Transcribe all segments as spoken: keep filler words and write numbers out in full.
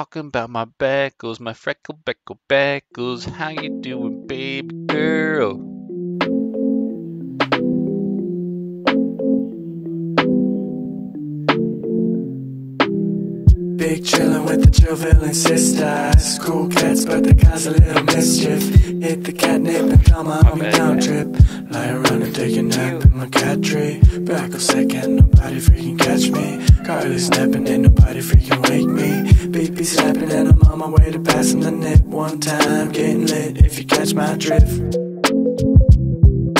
talking about my Freckles, my freckle, beckle, Freckles. How you doing, baby girl? Big chillin' with the chill villain sisters. Cool cats, but they cause a little mischief. Hit the catnip and tell my homie oh, down trip. Lie around and take a nap in my cat tree. Freckles sick, can't nobody freaking catch me. Carly snapping, ain't nobody freaking wake me. Beat be slapping and I'm on my way to passing the nip. One time, getting lit if you catch my drift.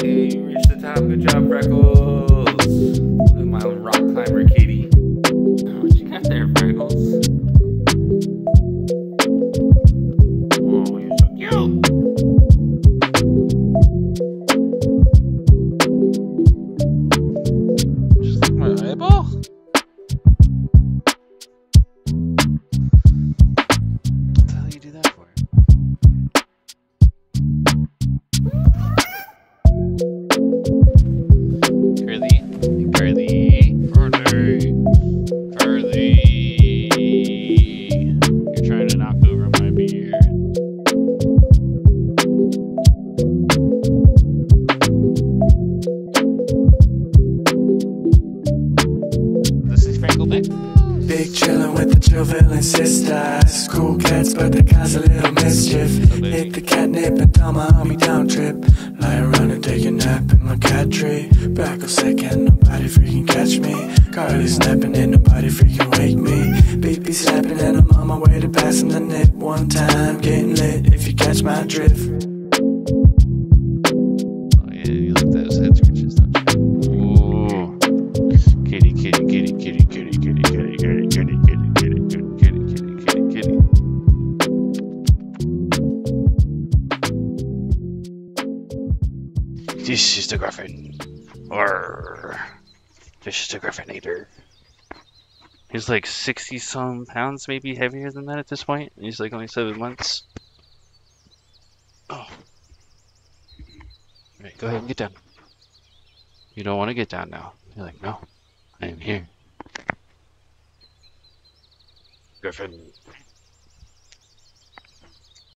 Hey, you reached the top, good job, Freckles. Look at my rock climber kitty. What you got there, Freckles? Oh, you're so cute! Just like my eyeball? What the hell you do that for? Carly, Carly, Carly. Carly, you're trying to knock over my beard. This is Freckles. Big chillin' with the chill villain sisters. Cool cats, but they cause a little mischief. Hit the catnip and tell my homie down trip. Lie around and take a nap in my cat tree. Freckles sick, can't nobody freaking catch me. Carly snapping, ain't nobody freaking wake me. Beat be slapping and I'm on my way to passing the nip. One time, getting lit if you catch my drift. Oh yeah, you like those head scratches, don't you? Ooh. Kitty, kitty, kitty, kitty, kitty, kitty, kitty, kitty, kitty, kitty, kitty, kitty, kitty, kitty, kitty, kitty. This is the Griffin. Arr. This is a griffin eater. He's like sixty some pounds, maybe heavier than that at this point. And he's like only seven months. Oh. Alright, go ahead and get down. You don't want to get down now. You're like, no, I am here. Griffin.